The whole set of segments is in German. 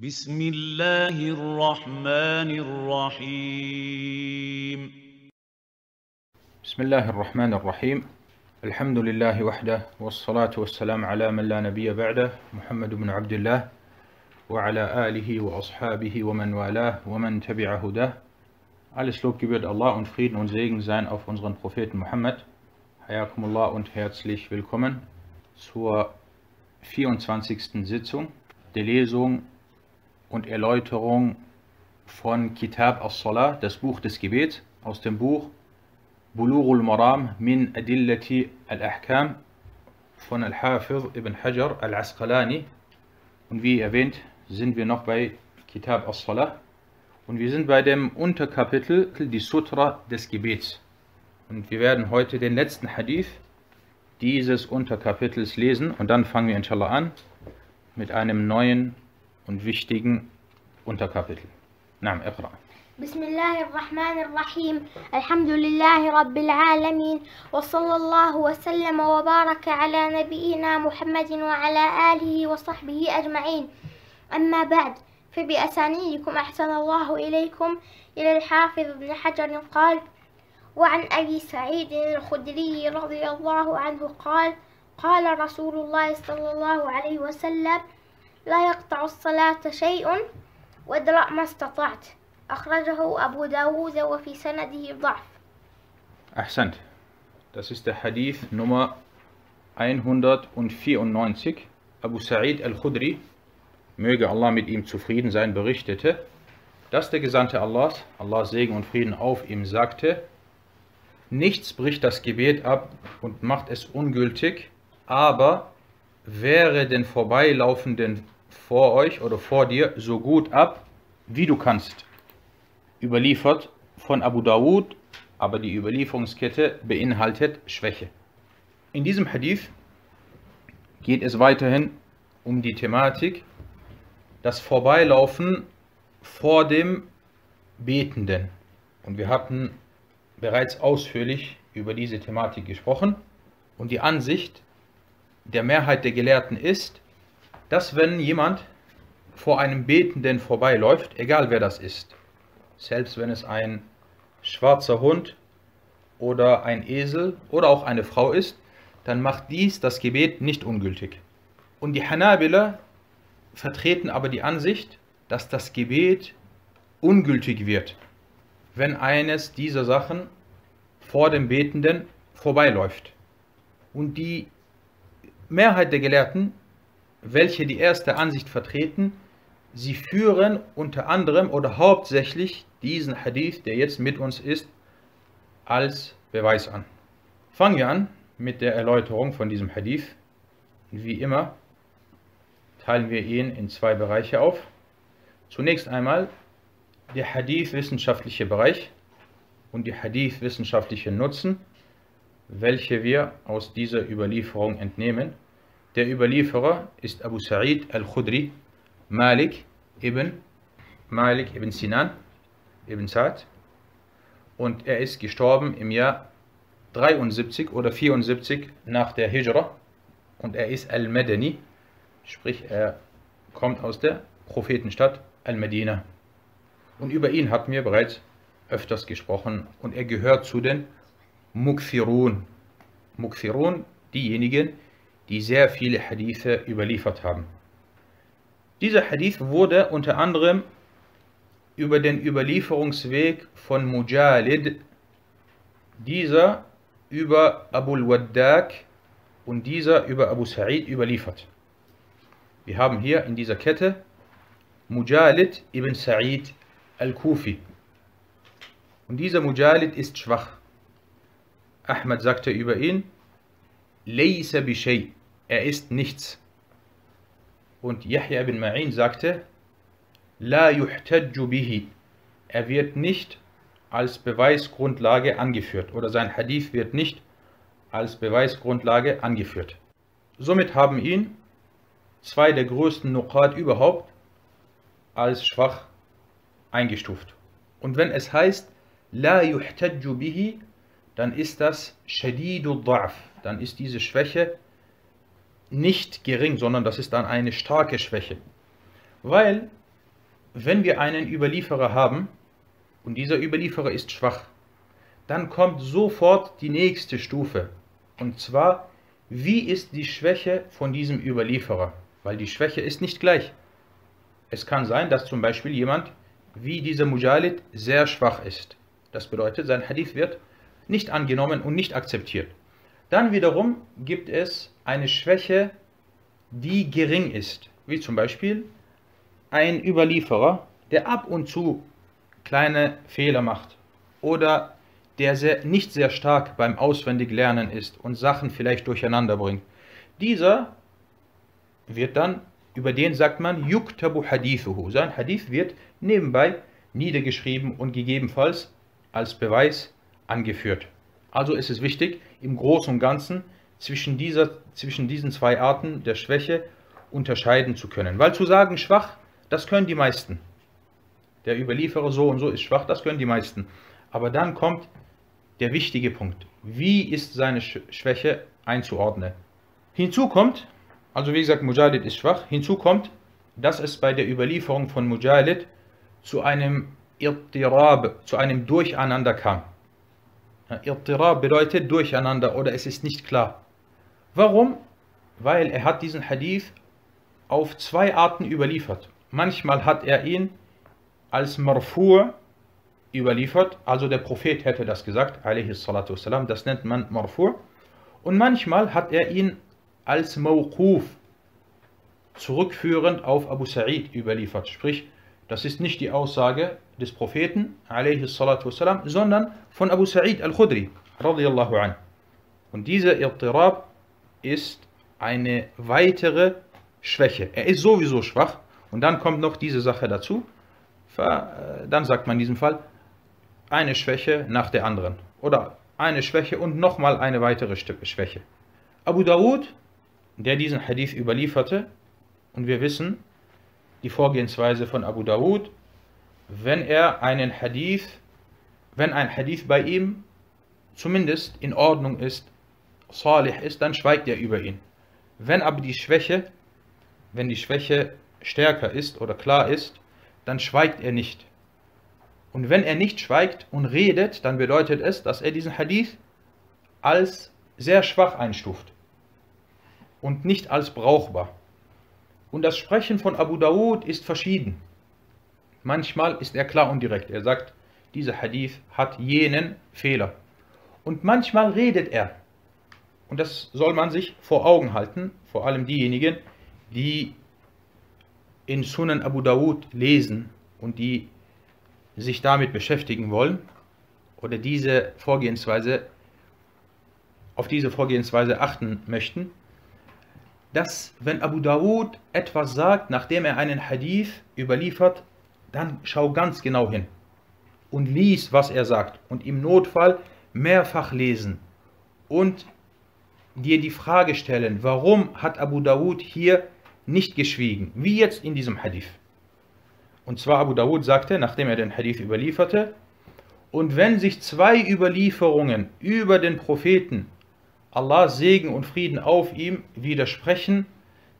Bismillahir Rahmanir Rahim. Bismillahir Rahmanir Rahim. Alhamdulillahi wahdah, wassalatu wassalamu ala man la nabiyya ba'dah, Muhammad ibn Abdullah, wa ala alihi wa ashabihi wa man walah, wa man tabi'a hudah. Alles Lob gebührt Allah und Frieden und Segen seien auf unseren Propheten Muhammad. Hayakumullah und herzlich willkommen zur 24. Sitzung der Lesung und Erläuterung von Kitab As-Salah, das Buch des Gebets, aus dem Buch Bulughul Maram Min Adillati Al-Ahkam von Al-Hafidh ibn Hajar Al-Asqalani. Und wie erwähnt, sind wir noch bei Kitab As-Salah. Und wir sind bei dem Unterkapitel, die Sutra des Gebets. Und wir werden heute den letzten Hadith dieses Unterkapitels lesen. Und dann fangen wir inshallah an mit einem neuen und wichtigen Unterkapitel. Naam, Iqra. Bismillahir Rahmanir Rahim. Alhamdulillahi Rabbil Alamin. Wa sallallahu wa sallam wa baraka ala nabiyyina Muhammadin wa ala alihi wa sahbihi ajma'in. Amma ba'd. فبأسانيدكم أحسن الله إليكم إلى الحافظ ابن حجر قال وعن أبي سعيد الخدري رضي الله عنه قال قال رسول الله صلى الله عليه وسلم لا يقطع الصلاة شيء وادرأ ما استطعت أخرجه أبو داود وفي سنده ضعف. أحسنت. Das ist der Hadith Nummer 194. Abu Sa'id al-Khudri, möge Allah mit ihm zufrieden sein, berichtete, dass der Gesandte Allahs, Allahs Segen und Frieden auf ihm, sagte: Nichts bricht das Gebet ab und macht es ungültig, aber wehre den Vorbeilaufenden vor euch oder vor dir so gut ab, wie du kannst. Überliefert von Abu Dawud, aber die Überlieferungskette beinhaltet Schwäche. In diesem Hadith geht es weiterhin um die Thematik, das Vorbeilaufen vor dem Betenden. Und wir hatten bereits ausführlich über diese Thematik gesprochen. Und die Ansicht der Mehrheit der Gelehrten ist, dass wenn jemand vor einem Betenden vorbeiläuft, egal wer das ist, selbst wenn es ein schwarzer Hund oder ein Esel oder auch eine Frau ist, dann macht dies das Gebet nicht ungültig. Und die Hanabila vertreten aber die Ansicht, dass das Gebet ungültig wird, wenn eines dieser Sachen vor dem Betenden vorbeiläuft. Und die Mehrheit der Gelehrten, welche die erste Ansicht vertreten, sie führen unter anderem oder hauptsächlich diesen Hadith, der jetzt mit uns ist, als Beweis an. Fangen wir an mit der Erläuterung von diesem Hadith. Wie immer teilen wir ihn in zwei Bereiche auf. Zunächst einmal der Hadith-wissenschaftliche Bereich und die Hadith-wissenschaftlichen Nutzen, welche wir aus dieser Überlieferung entnehmen. Der Überlieferer ist Abu Sa'id al-Khudri, Malik ibn Sinan ibn Saad, und er ist gestorben im Jahr 73 oder 74 nach der Hijra und er ist al-Madani. Sprich, er kommt aus der Prophetenstadt Al-Medina. Und über ihn hatten wir bereits öfters gesprochen. Und er gehört zu den Mukthirun. Mukthirun, diejenigen, die sehr viele Hadithe überliefert haben. Dieser Hadith wurde unter anderem über den Überlieferungsweg von Mujalid, dieser über Abu al-Waddak und dieser über Abu Sa'id überliefert. Wir haben hier in dieser Kette Mujalid ibn Sa'id al-Kufi. Und dieser Mujalid ist schwach. Ahmad sagte über ihn, Laysa bi shay, er ist nichts. Und Yahya ibn Ma'in sagte, La yuhtajju bihi, er wird nicht als Beweisgrundlage angeführt. Oder sein Hadith wird nicht als Beweisgrundlage angeführt. Somit haben ihn zwei der größten Nuqat überhaupt als schwach eingestuft. Und wenn es heißt, La yuhtajju bihi, dann ist das Shadidu Da'af. Dann ist diese Schwäche nicht gering, sondern das ist dann eine starke Schwäche. Weil wenn wir einen Überlieferer haben und dieser Überlieferer ist schwach, dann kommt sofort die nächste Stufe. Und zwar, wie ist die Schwäche von diesem Überlieferer? Weil die Schwäche ist nicht gleich. Es kann sein, dass zum Beispiel jemand wie dieser Mujalid sehr schwach ist. Das bedeutet, sein Hadith wird nicht angenommen und nicht akzeptiert. Dann wiederum gibt es eine Schwäche, die gering ist. Wie zum Beispiel ein Überlieferer, der ab und zu kleine Fehler macht. Oder der nicht sehr stark beim Auswendiglernen ist und Sachen vielleicht durcheinander bringt. Dieser wird dann, über den sagt man, yuktabu hadithuhu. Sein Hadith wird nebenbei niedergeschrieben und gegebenenfalls als Beweis angeführt. Also ist es wichtig, im Großen und Ganzen zwischen diesen zwei Arten der Schwäche unterscheiden zu können. Weil zu sagen, schwach, das können die meisten. Der Überlieferer so und so ist schwach, das können die meisten. Aber dann kommt der wichtige Punkt. Wie ist seine Schwäche einzuordnen? Hinzu kommt, also wie gesagt, Mujalid ist schwach. Hinzu kommt, dass es bei der Überlieferung von Mujalid zu einem Irtirab, zu einem Durcheinander kam. Irtirab bedeutet Durcheinander oder es ist nicht klar. Warum? Weil er hat diesen Hadith auf zwei Arten überliefert. Manchmal hat er ihn als Marfu' überliefert, also der Prophet hätte das gesagt, a.s.w., das nennt man Marfu'. Und manchmal hat er ihn als Mawquf zurückführend auf Abu Sa'id überliefert. Sprich, das ist nicht die Aussage des Propheten, a.s.w., sondern von Abu Sa'id al-Khudri, radiyallahu an. Und dieser Irtirab ist eine weitere Schwäche. Er ist sowieso schwach. Und dann kommt noch diese Sache dazu. Dann sagt man in diesem Fall, eine Schwäche nach der anderen. Oder eine Schwäche und nochmal eine weitere Schwäche. Abu Dawud, der diesen Hadith überlieferte, und wir wissen die Vorgehensweise von Abu Dawud, wenn ein Hadith bei ihm zumindest in Ordnung ist, salih ist, dann schweigt er über ihn. Wenn aber die Schwäche stärker ist oder klar ist, dann schweigt er nicht. Und wenn er nicht schweigt und redet, dann bedeutet es, dass er diesen Hadith als sehr schwach einstuft und nicht als brauchbar. Und das Sprechen von Abu Dawud ist verschieden. Manchmal ist er klar und direkt. Er sagt, dieser Hadith hat jenen Fehler. Und manchmal redet er. Und das soll man sich vor Augen halten, vor allem diejenigen, die in Sunan Abu Dawud lesen und die sich damit beschäftigen wollen oder auf diese Vorgehensweise achten möchten, dass wenn Abu Dawud etwas sagt, nachdem er einen Hadith überliefert, dann schau ganz genau hin und lies, was er sagt und im Notfall mehrfach lesen und dir die Frage stellen, warum hat Abu Dawud hier nicht geschwiegen, wie jetzt in diesem Hadith. Und zwar Abu Dawud sagte, nachdem er den Hadith überlieferte, und wenn sich zwei Überlieferungen über den Propheten, Allahs Segen und Frieden auf ihm, widersprechen,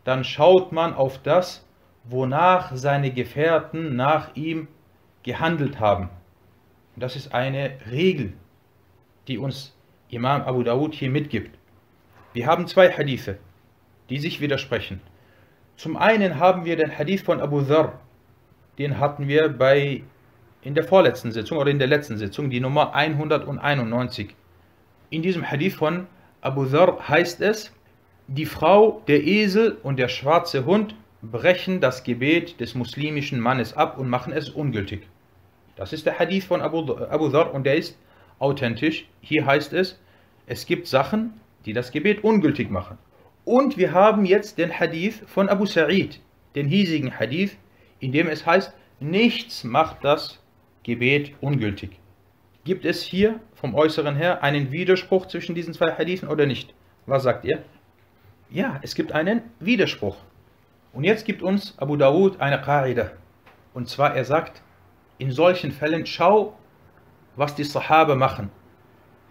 dann schaut man auf das, wonach seine Gefährten nach ihm gehandelt haben. Das ist eine Regel, die uns Imam Abu Dawud hier mitgibt. Wir haben zwei Hadithe, die sich widersprechen. Zum einen haben wir den Hadith von Abu Dhar, den hatten wir in der vorletzten Sitzung oder in der letzten Sitzung, die Nummer 191. In diesem Hadith von Abu Dhar heißt es, die Frau, der Esel und der schwarze Hund brechen das Gebet des muslimischen Mannes ab und machen es ungültig. Das ist der Hadith von Abu Dhar und der ist authentisch. Hier heißt es, es gibt Sachen, die das Gebet ungültig machen. Und wir haben jetzt den Hadith von Abu Sa'id, den hiesigen Hadith, in dem es heißt, nichts macht das Gebet ungültig. Gibt es hier vom Äußeren her einen Widerspruch zwischen diesen zwei Hadithen oder nicht? Was sagt ihr? Ja, es gibt einen Widerspruch. Und jetzt gibt uns Abu Dawud eine Qaida. Und zwar, er sagt, in solchen Fällen schau, was die Sahaba machen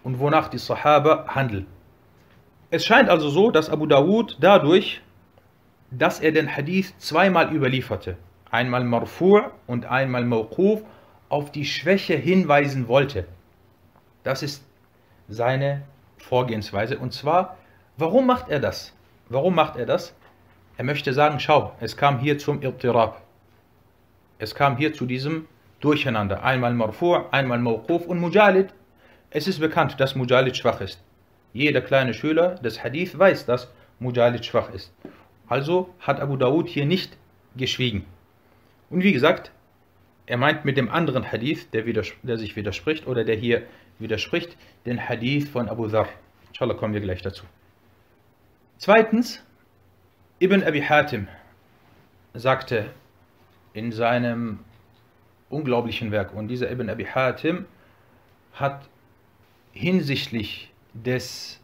und wonach die Sahaba handeln. Es scheint also so, dass Abu Dawud dadurch, dass er den Hadith zweimal überlieferte, einmal Marfu' und einmal Mawquf, auf die Schwäche hinweisen wollte. Das ist seine Vorgehensweise. Und zwar, warum macht er das? Warum macht er das? Er möchte sagen, schau, es kam hier zum Irtirab. Es kam hier zu diesem Durcheinander. Einmal Marfu', einmal Mawquf und Mujalid. Es ist bekannt, dass Mujalid schwach ist. Jeder kleine Schüler des Hadith weiß, dass Mujalid schwach ist. Also hat Abu Dawud hier nicht geschwiegen. Und wie gesagt, er meint mit dem anderen Hadith, der hier widerspricht, den Hadith von Abu Dhar. Inshallah kommen wir gleich dazu. Zweitens, Ibn Abi Hatim sagte in seinem unglaublichen Werk, und dieser Ibn Abi Hatim hat hinsichtlich des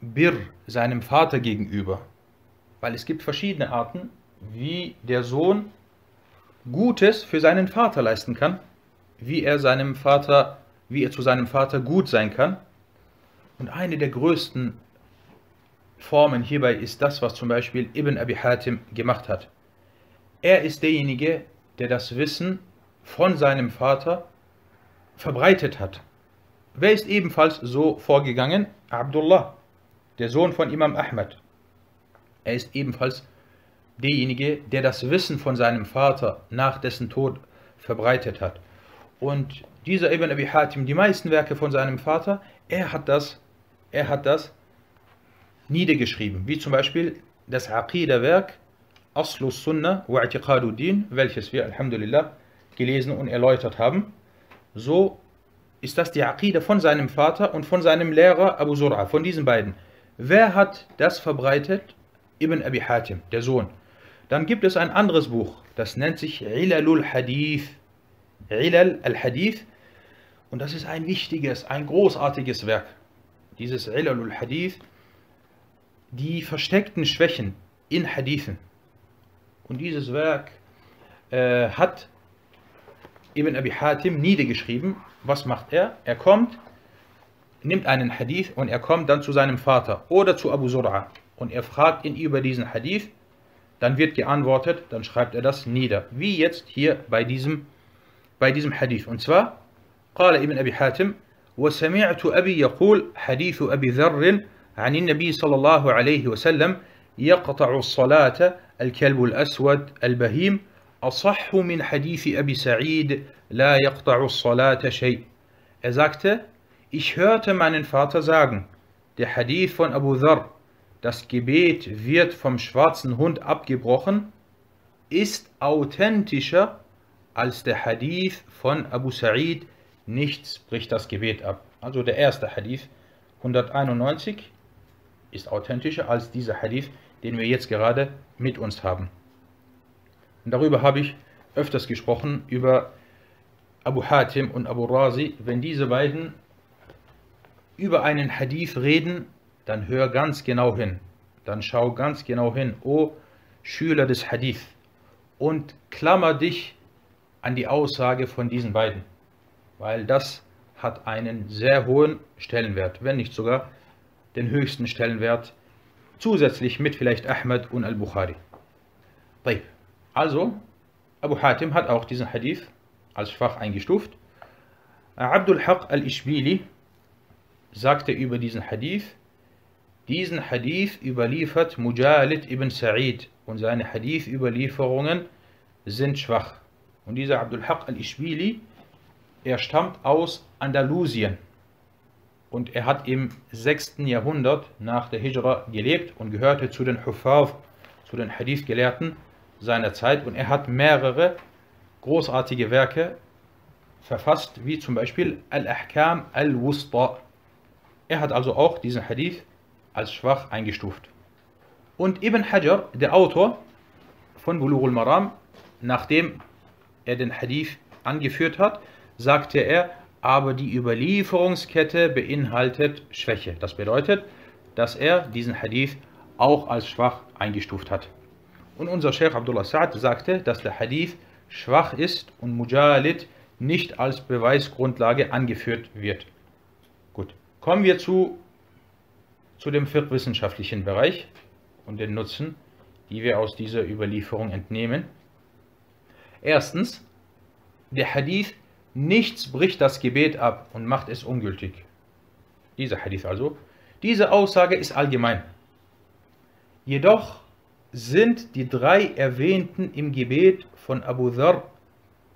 Bir seinem Vater gegenüber, weil es gibt verschiedene Arten, wie der Sohn Gutes für seinen Vater leisten kann, wie er zu seinem Vater gut sein kann. Und eine der größten Formen hierbei ist das, was zum Beispiel Ibn Abi Hatim gemacht hat. Er ist derjenige, der das Wissen von seinem Vater verbreitet hat. Wer ist ebenfalls so vorgegangen? Abdullah, der Sohn von Imam Ahmad. Er ist ebenfalls derjenige, der das Wissen von seinem Vater nach dessen Tod verbreitet hat. Und dieser Ibn Abi Hatim, die meisten Werke von seinem Vater, er hat das niedergeschrieben, wie zum Beispiel das Aqidah-Werk Aslus Sunnah wa I'tiqaduddin, welches wir, Alhamdulillah, gelesen und erläutert haben. So ist das die Aqidah von seinem Vater und von seinem Lehrer Abu Zurah, von diesen beiden. Wer hat das verbreitet? Ibn Abi Hatim, der Sohn. Dann gibt es ein anderes Buch, das nennt sich Ilal al-Hadith. Ilal al-Hadith. Und das ist ein wichtiges, ein großartiges Werk. Dieses Ilal al-Hadith, die versteckten Schwächen in Hadithen. Und dieses Werk hat Ibn Abi Hatim niedergeschrieben. Was macht er? Er kommt, nimmt einen Hadith und er kommt dann zu seinem Vater oder zu Abu Zur'a. Und er fragt ihn über diesen Hadith, dann wird geantwortet, dann schreibt er das nieder. Wie jetzt hier bei diesem Hadith. Und zwar, قال Ibn Abi Hatim, وَسَمِعْتُ أَبِي يَقُولْ حَدِيثُ أَبِي ذَرٍ عَنِ النَّبِيِّ صَلَى اللَّهُ عَلَيْهِ وَسَلَّمْ يَقْطَعُ الصَّلَاةَ الْكَلْبُ الْأَسْوَدُ الْبَهِيمُ أَصَحُّ مِنْ حَدِيثِ أَبِي سَعِيدٍ لَا يَقْطَعُ الصَّلَاةَ شَيْءٍ. Er sagte, ich hörte meinen Vater sagen, der Hadith von Abu Dhar, das Gebet wird vom schwarzen Hund abgebrochen, ist authentischer als der Hadith von Abu Sa'id, nichts bricht das Gebet ab. Also der erste Hadith, 191, ist authentischer als dieser Hadith, den wir jetzt gerade mit uns haben. Und darüber habe ich öfters gesprochen, über Abu Hatim und Abu Razi. Wenn diese beiden über einen Hadith reden, dann hör ganz genau hin, dann schau ganz genau hin, o Schüler des Hadith, und klammer dich an die Aussage von diesen beiden, weil das hat einen sehr hohen Stellenwert, wenn nicht sogar den höchsten Stellenwert, zusätzlich mit vielleicht Ahmad und Al-Bukhari. Also, Abu Hatim hat auch diesen Hadith als schwach eingestuft. Abdul Haq al-Ishbili sagte über diesen Hadith, diesen Hadith überliefert Mujalid ibn Sa'id und seine Hadith-Überlieferungen sind schwach. Und dieser Abdul Haq al-Ishbili, er stammt aus Andalusien und er hat im 6. Jahrhundert nach der Hijra gelebt und gehörte zu den Huffaz, zu den Hadith-Gelehrten seiner Zeit, und er hat mehrere großartige Werke verfasst, wie zum Beispiel Al-Ahkam al-Wusta. Er hat also auch diesen Hadith als schwach eingestuft. Und Ibn Hajar, der Autor von Bulughul Maram, nachdem er den Hadith angeführt hat, sagte er, aber die Überlieferungskette beinhaltet Schwäche. Das bedeutet, dass er diesen Hadith auch als schwach eingestuft hat. Und unser Sheikh Abdullah Saad sagte, dass der Hadith schwach ist und Mujalid nicht als Beweisgrundlage angeführt wird. Gut, kommen wir zu dem fiqh-wissenschaftlichen Bereich und den Nutzen, die wir aus dieser Überlieferung entnehmen. Erstens, der Hadith, nichts bricht das Gebet ab und macht es ungültig. Dieser Hadith also. Diese Aussage ist allgemein. Jedoch sind die drei Erwähnten im Gebet von Abu Dhar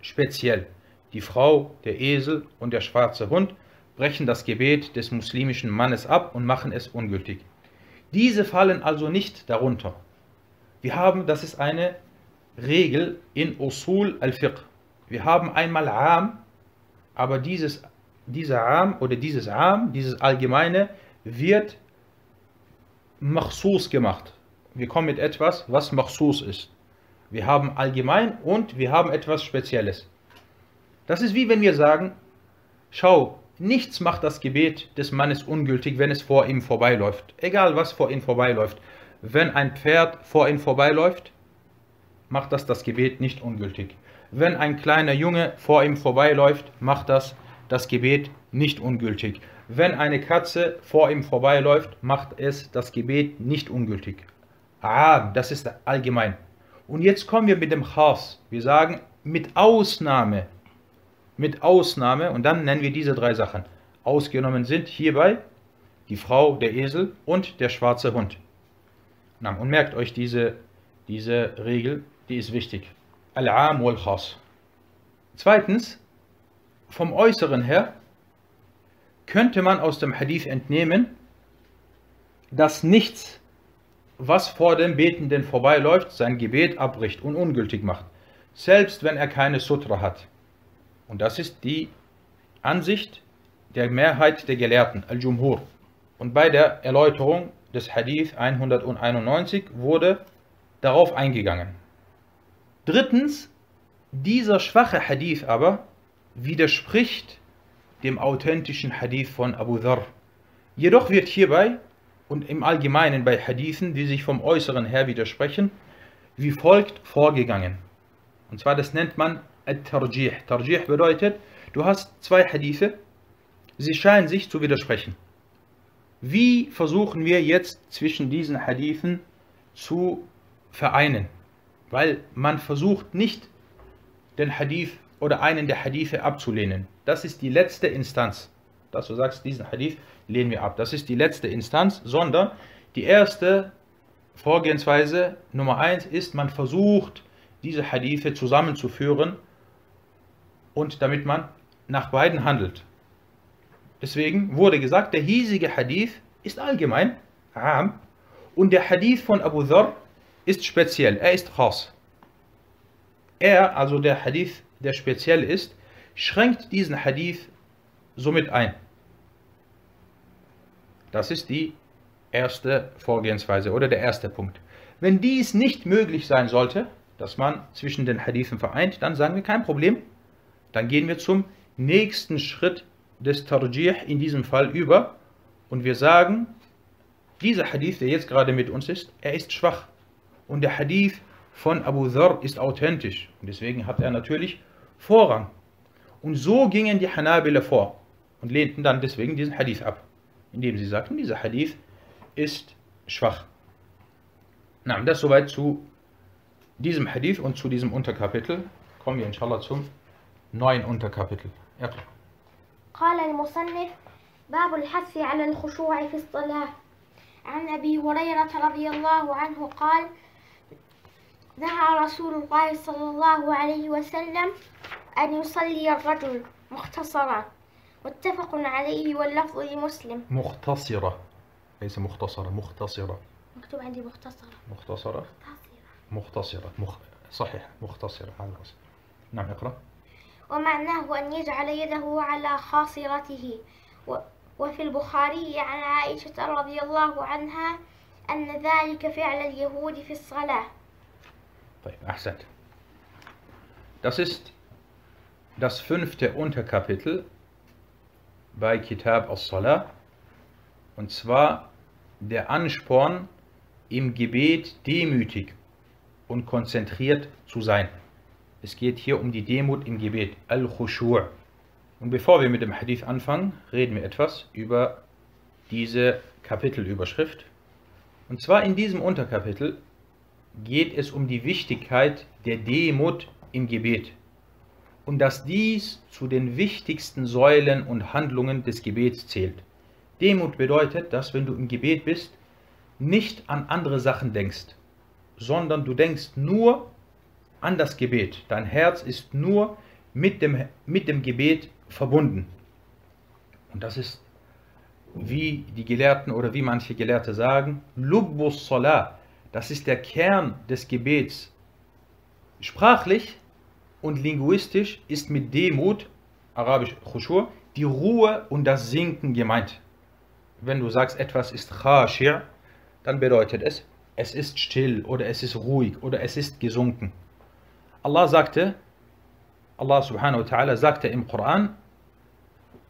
speziell. Die Frau, der Esel und der schwarze Hund brechen das Gebet des muslimischen Mannes ab und machen es ungültig. Diese fallen also nicht darunter. Wir haben, das ist eine Regel in Usul al-Fiqh. Wir haben einmal Am, aber dieses Allgemeine wird Machsus gemacht. Wir kommen mit etwas, was Machsus ist. Wir haben allgemein und wir haben etwas Spezielles. Das ist wie wenn wir sagen, schau, nichts macht das Gebet des Mannes ungültig, wenn es vor ihm vorbeiläuft. Egal was vor ihm vorbeiläuft. Wenn ein Pferd vor ihm vorbeiläuft, macht das Gebet nicht ungültig. Wenn ein kleiner Junge vor ihm vorbeiläuft, macht das Gebet nicht ungültig. Wenn eine Katze vor ihm vorbeiläuft, macht es das Gebet nicht ungültig. Ah, das ist allgemein. Und jetzt kommen wir mit dem Khas. Wir sagen, mit Ausnahme, und dann nennen wir diese drei Sachen. Ausgenommen sind hierbei die Frau, der Esel und der schwarze Hund. Na, und merkt euch diese Regel, die ist wichtig. Al-Aam wal-Khas. Zweitens, vom Äußeren her könnte man aus dem Hadith entnehmen, dass nichts, was vor dem Betenden vorbeiläuft, sein Gebet abbricht und ungültig macht, selbst wenn er keine Sutra hat. Und das ist die Ansicht der Mehrheit der Gelehrten, Al-Jumhur. Und bei der Erläuterung des Hadith 191 wurde darauf eingegangen. Drittens, dieser schwache Hadith aber widerspricht dem authentischen Hadith von Abu Dhar. Jedoch wird hierbei und im Allgemeinen bei Hadithen, die sich vom Äußeren her widersprechen, wie folgt vorgegangen. Und zwar, das nennt man At-Tarjih. Tarjih bedeutet, du hast zwei Hadithe, sie scheinen sich zu widersprechen. Wie versuchen wir jetzt zwischen diesen Hadithen zu vereinen? Weil man versucht nicht, den Hadith oder einen der Hadithe abzulehnen. Das ist die letzte Instanz. Dass du sagst, diesen Hadith lehnen wir ab. Das ist die letzte Instanz, sondern die erste Vorgehensweise, Nummer 1, ist, man versucht, diese Hadithe zusammenzuführen und damit man nach beiden handelt. Deswegen wurde gesagt, der hiesige Hadith ist allgemein, Am, und der Hadith von Abu Dhar ist speziell, er ist Khas. Er, also der Hadith, der speziell ist, schränkt diesen Hadith somit ein. Das ist die erste Vorgehensweise oder der erste Punkt. Wenn dies nicht möglich sein sollte, dass man zwischen den Hadithen vereint, dann sagen wir kein Problem. Dann gehen wir zum nächsten Schritt des Tarjih in diesem Fall über und wir sagen, dieser Hadith, der jetzt gerade mit uns ist, er ist schwach. Und der Hadith von Abu Dhar ist authentisch. Und deswegen hat er natürlich Vorrang. Und so gingen die Hanabila vor und lehnten dann deswegen diesen Hadith ab, indem sie sagten, dieser Hadith ist schwach. Na, das soweit zu diesem Hadith und zu diesem Unterkapitel. Kommen wir inshallah zum neuen Unterkapitel. Erklär. قال المصنف باب الحث على الخشوع في الصلاة عن أبي هريرة رضي الله عنه قال نهى رسول الله صلى الله عليه وسلم أن يصلي الرجل مختصرا متفق عليه واللفظ لمسلم. مختصرة ليس مختصرة، مختصرة. مكتوب عندي مختصرة. مختصرة. مختصرة صحيح مختصرة على الأصل. نعم اقرأ. ومعناه أن يجعل يده على خاصرته وفي البخاري عن عائشة رضي الله عنها أن ذلك فعل اليهود في الصلاة. طيب أحسنت. Das ist das fünfte Unterkapitel bei Kitab As-Salah und zwar der Ansporn im Gebet demütig und konzentriert zu sein. Es geht hier um die Demut im Gebet, Al-Khushu'. Und bevor wir mit dem Hadith anfangen, reden wir etwas über diese Kapitelüberschrift. Und zwar in diesem Unterkapitel geht es um die Wichtigkeit der Demut im Gebet und dass dies zu den wichtigsten Säulen und Handlungen des Gebets zählt. Demut bedeutet, dass wenn du im Gebet bist, nicht an andere Sachen denkst, sondern du denkst nur an das Gebet. Dein Herz ist nur mit dem Gebet verbunden. Und das ist, wie die Gelehrten oder wie manche Gelehrte sagen, Lubbus Salah, das ist der Kern des Gebets. Sprachlich und linguistisch ist mit Demut, arabisch Khushu', die Ruhe und das Sinken gemeint. Wenn du sagst, etwas ist Khashir, dann bedeutet es, es ist still oder es ist ruhig oder es ist gesunken. Allah sagte, Allah subhanahu wa ta'ala sagte im Koran,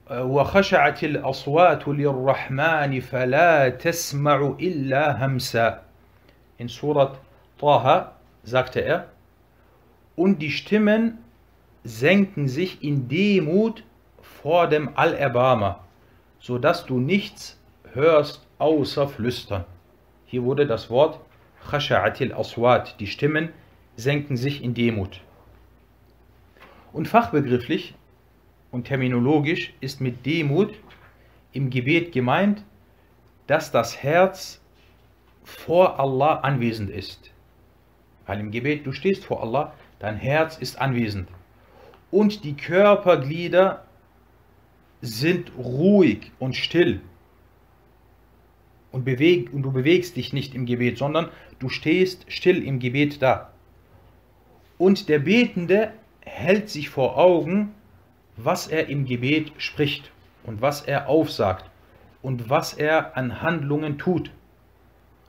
وَخَشَعَتِ الْأَصْوَاتُ لِلرَّحْمَانِ فَلَا تَسْمَعُ إِلَّا هَمْسًا. In Surat Taha sagte er, und die Stimmen senken sich in Demut vor dem Allerbarmer, sodass du nichts hörst außer Flüstern. Hier wurde das Wort Khasha'atil Aswat, die Stimmen senken sich in Demut. Und fachbegrifflich und terminologisch ist mit Demut im Gebet gemeint, dass das Herz vor Allah anwesend ist. Weil im Gebet du stehst vor Allah, dein Herz ist anwesend. Und die Körperglieder sind ruhig und still. Und du bewegst dich nicht im Gebet, sondern du stehst still im Gebet da. Und der Betende hält sich vor Augen, was er im Gebet spricht und was er aufsagt und was er an Handlungen tut.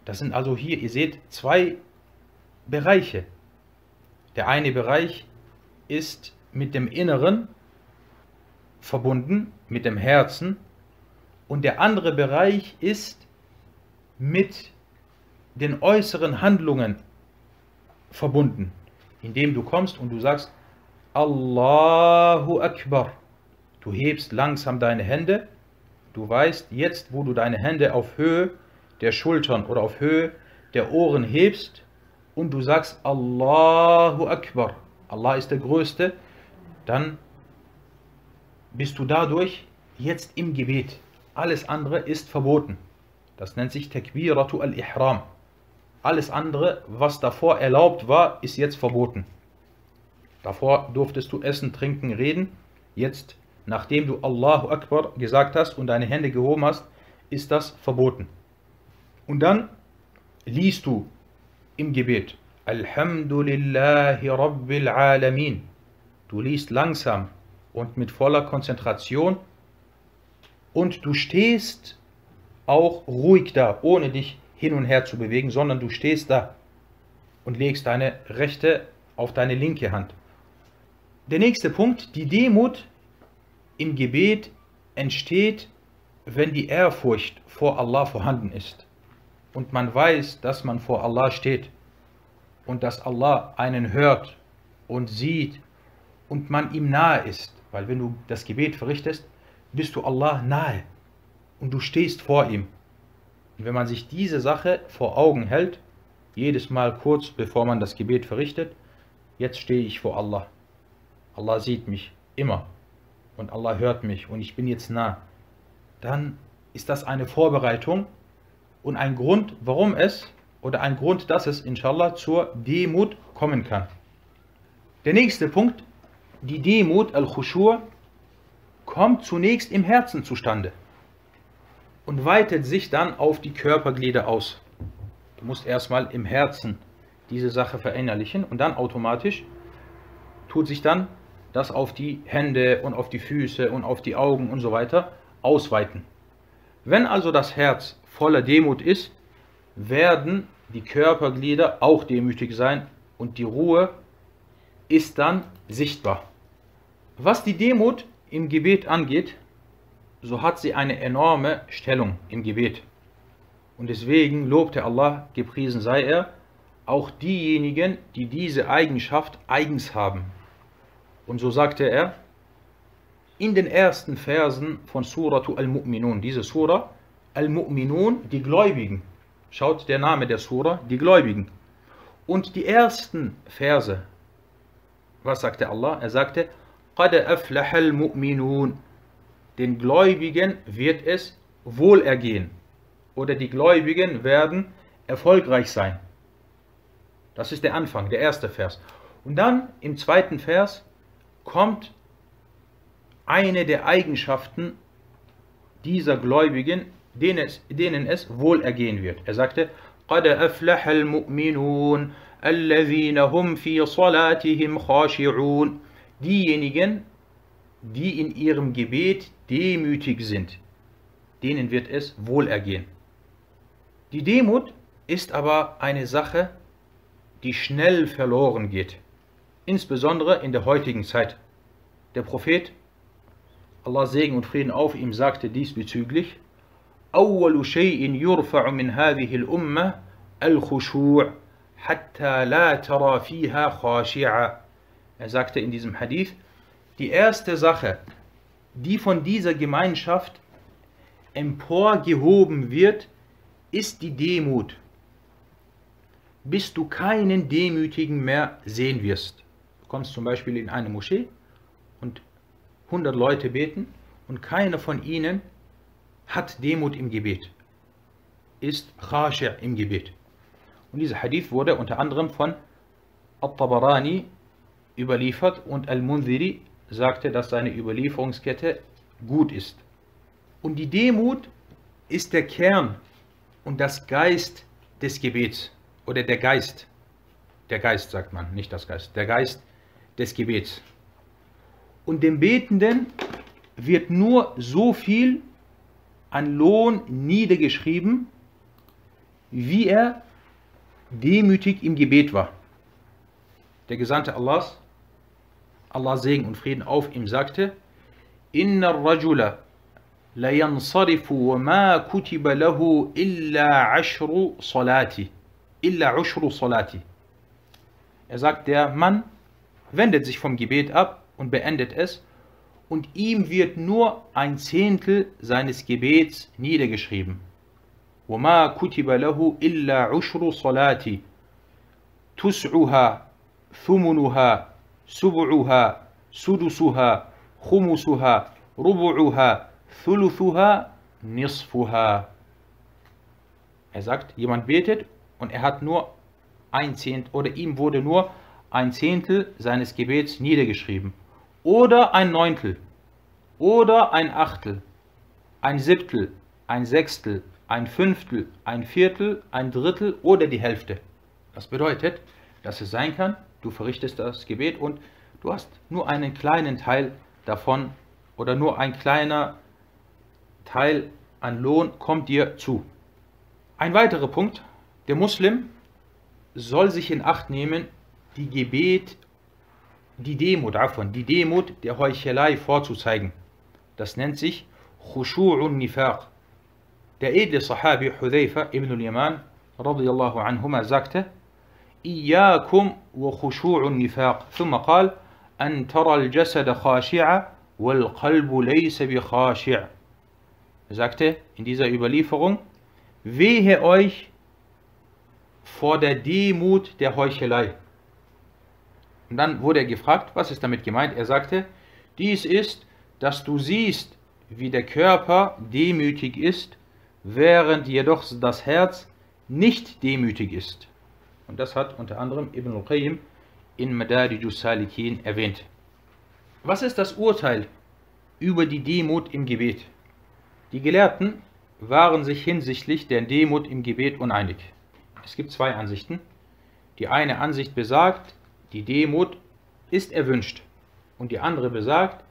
Das sind also hier, ihr seht, zwei Bereiche. Der eine Bereich ist mit dem Inneren verbunden, mit dem Herzen, und der andere Bereich ist mit den äußeren Handlungen verbunden, indem du kommst und du sagst Allahu Akbar. Du hebst langsam deine Hände, du weißt, jetzt wo du deine Hände auf Höhe der Schultern oder auf Höhe der Ohren hebst, und du sagst Allahu Akbar, Allah ist der Größte, dann bist du dadurch jetzt im Gebet. Alles andere ist verboten. Das nennt sich Takbiratu al-Ihram. Alles andere, was davor erlaubt war, ist jetzt verboten. Davor durftest du essen, trinken, reden. Jetzt, nachdem du Allahu Akbar gesagt hast und deine Hände gehoben hast, ist das verboten. Und dann liest du im Gebet Alhamdulillahi Rabbil Alamin. Du liest langsam und mit voller Konzentration, und du stehst auch ruhig da, ohne dich hin und her zu bewegen, sondern du stehst da und legst deine rechte auf deine linke Hand. Der nächste Punkt, die Demut im Gebet entsteht, wenn die Ehrfurcht vor Allah vorhanden ist und man weiß, dass man vor Allah steht und dass Allah einen hört und sieht und man ihm nahe ist. Weil wenn du das Gebet verrichtest, bist du Allah nahe und du stehst vor ihm. Und wenn man sich diese Sache vor Augen hält, jedes Mal kurz bevor man das Gebet verrichtet, jetzt stehe ich vor Allah. Allah sieht mich immer und Allah hört mich und ich bin jetzt nah. Dann ist das eine Vorbereitung und ein Grund, warum es, oder ein Grund, dass es inshallah zur Demut kommen kann. Der nächste Punkt, die Demut, Al-Khushu', kommt zunächst im Herzen zustande und weitet sich dann auf die Körperglieder aus. Du musst erstmal im Herzen diese Sache verinnerlichen und dann automatisch tut sich dann das auf die Hände und auf die Füße und auf die Augen und so weiter ausweiten. Wenn also das Herz voller Demut ist, werden die Körperglieder auch demütig sein und die Ruhe ist dann sichtbar. Was die Demut im Gebet angeht, so hat sie eine enorme Stellung im Gebet. Und deswegen lobte Allah, gepriesen sei er, auch diejenigen, die diese Eigenschaft eigens haben. Und so sagte er in den ersten Versen von Surah Al-Mu'minun, diese Surah Al-Mu'minun, die Gläubigen. Schaut, der Name der Surah, die Gläubigen. Und die ersten Verse Was sagte Allah? Er sagte, قَدْ أَفْلَحَ الْمُؤْمِنُونَ. Den Gläubigen wird es wohlergehen. Oder die Gläubigen werden erfolgreich sein. Das ist der Anfang, der erste Vers. Und dann im zweiten Vers kommt eine der Eigenschaften dieser Gläubigen, denen es wohlergehen wird. Er sagte, قَدْ أَفْلَحَ الْمُؤْمِنُونَ الَّذِينَ هُمْ فِي صَلَاتِهِمْ خَاشِعُونَ. Diejenigen, die in ihrem Gebet demütig sind, denen wird es wohlergehen. Die Demut ist aber eine Sache, die schnell verloren geht, insbesondere in der heutigen Zeit. Der Prophet, Allah Segen und Frieden auf ihm, sagte diesbezüglich, أول شيء يرفع من هذه الأمة الخشوع حتى لا ترى فيها خاشعة. Er sagte in diesem Hadith, die erste Sache, die von dieser Gemeinschaft emporgehoben wird, ist die Demut, bis du keinen Demütigen mehr sehen wirst. Du kommst zum Beispiel in eine Moschee und 100 Leute beten und keiner von ihnen hat Demut im Gebet, ist Khashir im Gebet. Und dieser Hadith wurde unter anderem von At-Tabarani überliefert und Al-Munziri sagte, dass seine Überlieferungskette gut ist. Und die Demut ist der Kern und das Geist des Gebets. Oder der Geist sagt man, nicht das Geist, der Geist des Gebets. Und dem Betenden wird nur so viel an Lohn niedergeschrieben, wie er demütig im Gebet war. Der Gesandte Allahs, Allah Segen und Frieden auf ihm, sagte, Inna ar-Rajula la yansarifu wa ma kutiba lahu illa ashru salati. Er sagt, der Mann wendet sich vom Gebet ab und beendet es, und ihm wird nur ein Zehntel seines Gebets niedergeschrieben. وَمَا كُتِبَ لَهُ إِلَّا عُشْرُ صَلَاتِ تُسْعُهَا ثُمُنُهَا سُبْعُهَا سُدُسُهَا خُمُسُهَا رُبُعُهَا ثُلُثُهَا نِصْفُهَا. Er sagt, jemand betet und er hat nur ein Zehntel, oder ihm wurde nur ein Zehntel seines Gebets niedergeschrieben. Oder ein Neuntel, oder ein Achtel, ein Siebtel, ein Sechstel, ein Fünftel, ein Viertel, ein Drittel oder die Hälfte. Das bedeutet, dass es sein kann, du verrichtest das Gebet und du hast nur einen kleinen Teil davon, oder nur ein kleiner Teil an Lohn kommt dir zu. Ein weiterer Punkt, der Muslim soll sich in Acht nehmen, die Demut der Heuchelei vorzuzeigen. Das nennt sich Khushu'un Nifaq. Der edle Sahabi Hudhaifa ibn al-Yaman radiyallahu anhuma sagte, Iyyakum wa khushu'un nifaq. Thumma qal, an tara al-jasad khashi'a wal qalbu laysa bi khashi'a. Er sagte in dieser Überlieferung, wehe euch vor der Demut der Heuchelei. Und dann wurde er gefragt, was ist damit gemeint? Er sagte, dies ist, dass du siehst, wie der Körper demütig ist, während jedoch das Herz nicht demütig ist. Und das hat unter anderem Ibn al-Qayyim in Madarijus Salikin erwähnt. Was ist das Urteil über die Demut im Gebet? Die Gelehrten waren sich hinsichtlich der Demut im Gebet uneinig. Es gibt zwei Ansichten. Die eine Ansicht besagt, die Demut ist erwünscht, und die andere besagt,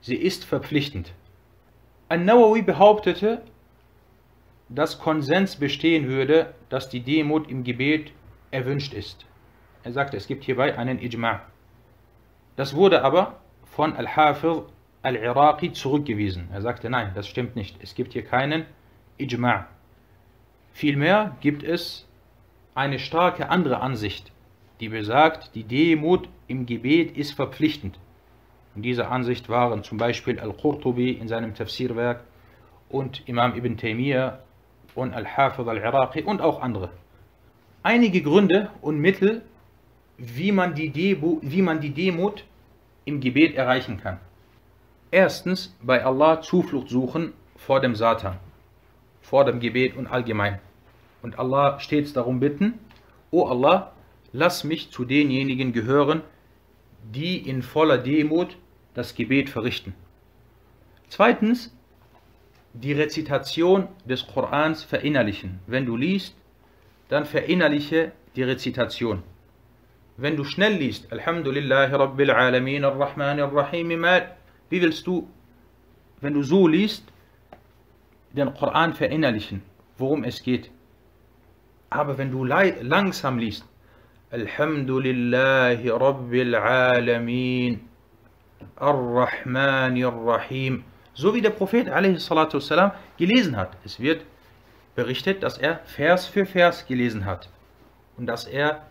sie ist verpflichtend. An-Nawawi behauptete, dass Konsens bestehen würde, dass die Demut im Gebet erwünscht ist. Er sagte, es gibt hierbei einen Ijma'. Das wurde aber von Al-Hafidh al-Iraqi zurückgewiesen. Er sagte, nein, das stimmt nicht. Es gibt hier keinen Ijma'. Vielmehr gibt es eine starke andere Ansicht, die besagt, die Demut im Gebet ist verpflichtend. Und diese Ansicht waren zum Beispiel Al-Qurtubi in seinem Tafsirwerk und Imam Ibn Taymiyyah und Al-Hafidh al-Iraqi und auch andere. Einige Gründe und Mittel wie man die Demut im Gebet erreichen kann. Erstens, bei Allah Zuflucht suchen vor dem Satan, vor dem Gebet und allgemein. Und Allah stets darum bitten: O Allah, lass mich zu denjenigen gehören, die in voller Demut das Gebet verrichten. Zweitens, die Rezitation des Korans verinnerlichen. Wenn du liest, dann verinnerliche die Rezitation. Wenn du schnell liest, Alhamdulillahirabbil alamin ar-Rahmanir Rahim, wie willst du, wenn du so liest, den Koran verinnerlichen, worum es geht? Aber wenn du langsam liest, Alhamdulillahi Rabbil Alamin Ar-Rahmanir Rahim, so wie der Prophet a.s. gelesen hat. Es wird berichtet, dass er Vers für Vers gelesen hat und dass er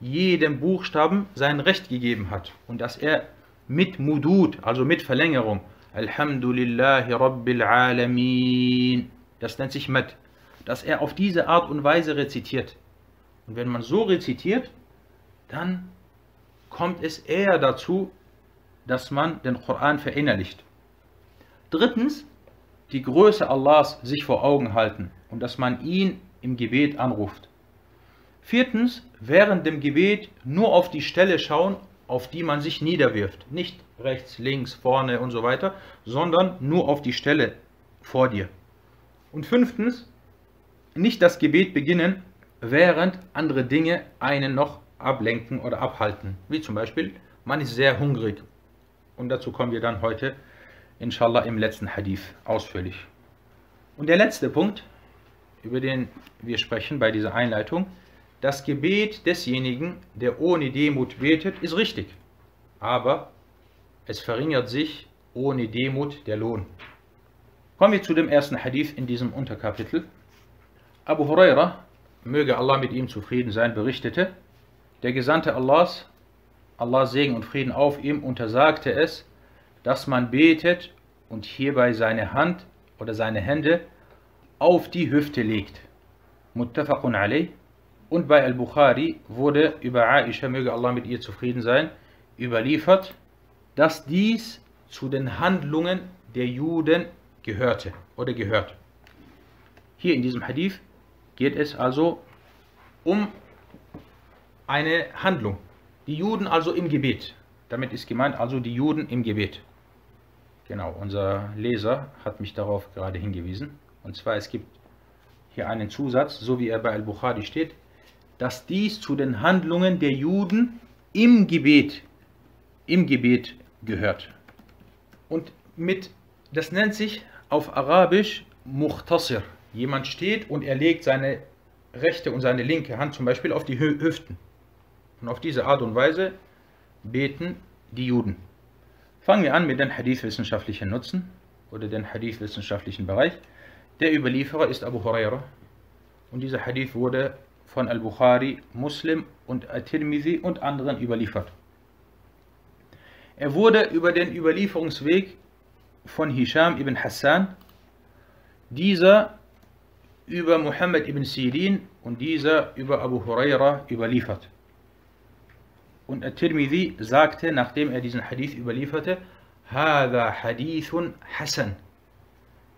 jedem Buchstaben sein Recht gegeben hat und dass er mit Mudud, also mit Verlängerung, Alhamdulillahi Rabbil Alamin, das nennt sich Mad, dass er auf diese Art und Weise rezitiert. Und wenn man so rezitiert, dann kommt es eher dazu, dass man den Koran verinnerlicht. Drittens, die Größe Allahs sich vor Augen halten und dass man ihn im Gebet anruft. Viertens, während dem Gebet nur auf die Stelle schauen, auf die man sich niederwirft. Nicht rechts, links, vorne und so weiter, sondern nur auf die Stelle vor dir. Und fünftens, nicht das Gebet beginnen, während andere Dinge einen noch ablenken oder abhalten. Wie zum Beispiel, man ist sehr hungrig. Und dazu kommen wir dann heute, inshallah, im letzten Hadith ausführlich. Und der letzte Punkt, über den wir sprechen bei dieser Einleitung: Das Gebet desjenigen, der ohne Demut betet, ist richtig. Aber es verringert sich ohne Demut der Lohn. Kommen wir zu dem ersten Hadith in diesem Unterkapitel. Abu Hurairah, möge Allah mit ihm zufrieden sein, berichtete: Der Gesandte Allahs, Allah Segen und Frieden auf ihm, untersagte es, dass man betet und hierbei seine Hand oder seine Hände auf die Hüfte legt. Muttafaqun alayh. Und bei Al-Bukhari wurde über Aisha, möge Allah mit ihr zufrieden sein, überliefert, dass dies zu den Handlungen der Juden gehörte oder gehört. Hier in diesem Hadith geht es also um eine Handlung. Die Juden also im Gebet. Damit ist gemeint also die Juden im Gebet. Genau, unser Leser hat mich darauf gerade hingewiesen. Und zwar, es gibt hier einen Zusatz, so wie er bei Al-Bukhari steht, dass dies zu den Handlungen der Juden im Gebet gehört. Und das nennt sich auf Arabisch Mukhtasir. Jemand steht und er legt seine rechte und seine linke Hand zum Beispiel auf die Hüften. Und auf diese Art und Weise beten die Juden. Fangen wir an mit dem hadithwissenschaftlichen Nutzen oder den hadithwissenschaftlichen Bereich. Der Überlieferer ist Abu Hurairah. Und dieser Hadith wurde von Al-Bukhari, Muslim und At-Tirmizi und anderen überliefert. Er wurde über den Überlieferungsweg von Hisham ibn Hassan, dieser über Muhammad ibn Sirin und dieser über Abu Hurairah überliefert. Und At-Tirmidhi sagte, nachdem er diesen Hadith überlieferte: Hada Hadithun Hasan.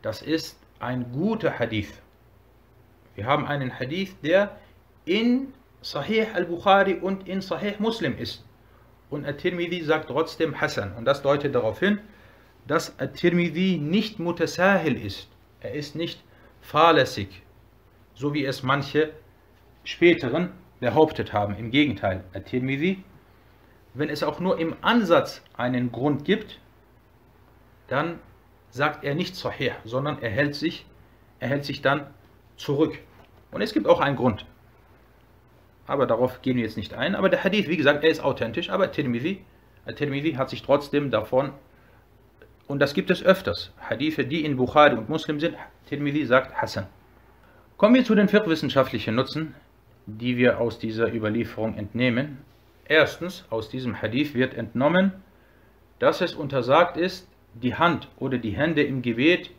Das ist ein guter Hadith. Wir haben einen Hadith, der in Sahih al-Bukhari und in Sahih Muslim ist. Und At-Tirmidhi sagt trotzdem Hasan. Und das deutet darauf hin, dass At-Tirmidhi nicht mutasahil ist. Er ist nicht fahrlässig, so wie es manche späteren behauptet haben. Im Gegenteil, At-Tirmidhi, wenn es auch nur im Ansatz einen Grund gibt, dann sagt er nicht Sahih, sondern er hält sich dann zurück. Und es gibt auch einen Grund. Aber darauf gehen wir jetzt nicht ein. Aber der Hadith, wie gesagt, er ist authentisch, aber At-Tirmidhi hat sich trotzdem davon, und das gibt es öfters, Hadithe, die in Bukhari und Muslim sind, Tirmidhi sagt Hasan. Kommen wir zu den viertwissenschaftlichen Nutzen, die wir aus dieser Überlieferung entnehmen. Erstens, aus diesem Hadith wird entnommen, dass es untersagt ist, die Hand oder die Hände im Gebet